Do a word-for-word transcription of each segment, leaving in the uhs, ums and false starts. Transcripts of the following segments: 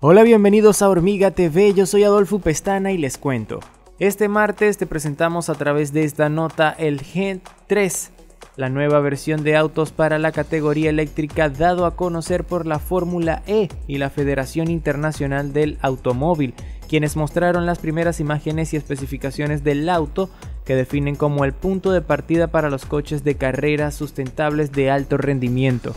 Hola, bienvenidos a Hormiga T V, yo soy Adolfo Pestaña y les cuento. Este martes te presentamos a través de esta nota el Gen tres, la nueva versión de autos para la categoría eléctrica dado a conocer por la Fórmula E y la Federación Internacional del Automóvil, quienes mostraron las primeras imágenes y especificaciones del auto que definen como el punto de partida para los coches de carreras sustentables de alto rendimiento.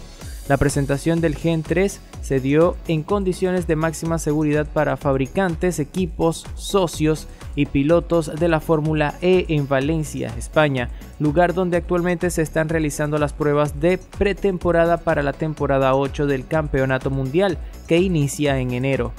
La presentación del Gen tres se dio en condiciones de máxima seguridad para fabricantes, equipos, socios y pilotos de la Fórmula E en Valencia, España, lugar donde actualmente se están realizando las pruebas de pretemporada para la temporada ocho del Campeonato Mundial, que inicia en enero.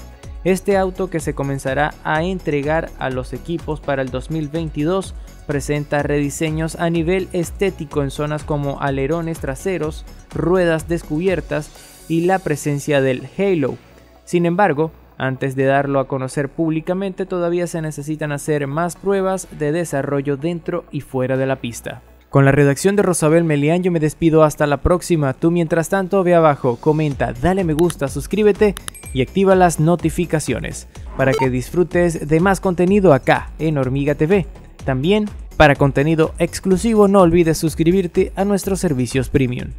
Este auto, que se comenzará a entregar a los equipos para el dos mil veintidós, presenta rediseños a nivel estético en zonas como alerones traseros, ruedas descubiertas y la presencia del halo. Sin embargo, antes de darlo a conocer públicamente, todavía se necesitan hacer más pruebas de desarrollo dentro y fuera de la pista. Con la redacción de Rosabel Melián yo me despido hasta la próxima. Tú mientras tanto ve abajo, comenta, dale me gusta, suscríbete y activa las notificaciones para que disfrutes de más contenido acá en Hormiga T V. También, para contenido exclusivo, no olvides suscribirte a nuestros servicios premium.